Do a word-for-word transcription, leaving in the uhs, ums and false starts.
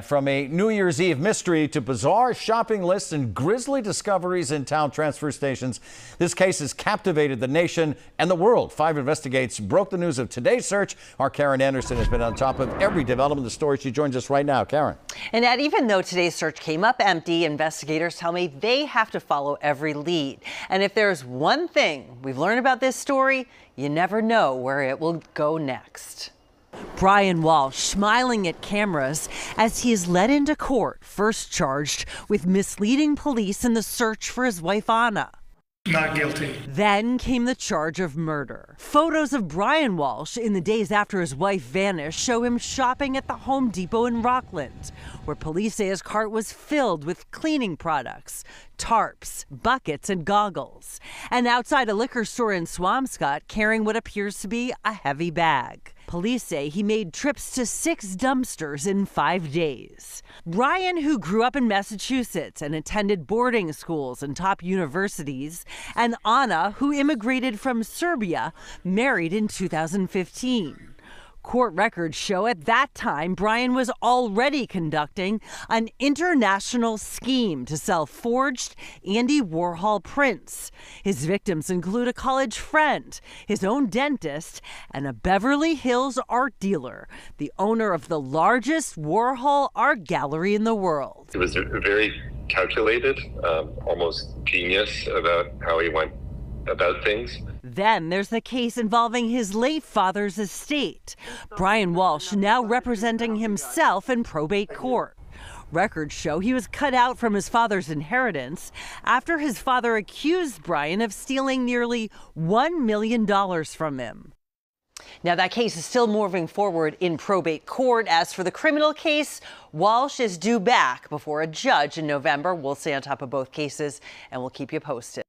From a New Year's Eve mystery to bizarre shopping lists and grisly discoveries in town transfer stations, this case has captivated the nation and the world. Five Investigates broke the news of today's search. Our Karen Anderson has been on top of every development of the story. She joins us right now. Karen. And Ed, even though today's search came up empty, investigators tell me they have to follow every lead. And if there's one thing we've learned about this story, you never know where it will go next. Brian Walshe smiling at cameras as he is led into court, first charged with misleading police in the search for his wife, Ana. Not guilty. Then came the charge of murder. Photos of Brian Walshe in the days after his wife vanished show him shopping at the Home Depot in Rockland, where police say his cart was filled with cleaning products, tarps, buckets, and goggles, and outside a liquor store in Swamscott carrying what appears to be a heavy bag. Police say he made trips to six dumpsters in five days. Brian, who grew up in Massachusetts and attended boarding schools and top universities, and Ana, who immigrated from Serbia, married in two thousand fifteen. Court records show at that time Brian was already conducting an international scheme to sell forged Andy Warhol prints. His victims include a college friend, his own dentist, and a Beverly Hills art dealer, the owner of the largest Warhol art gallery in the world. It was very calculated, um, almost genius about how he went about things. Then there's the case involving his late father's estate. Brian Walshe now representing himself in probate court. Records show he was cut out from his father's inheritance after his father accused Brian of stealing nearly one million dollars from him. Now, that case is still moving forward in probate court. As for the criminal case, Walshe is due back before a judge in November. We'll stay on top of both cases, and we'll keep you posted.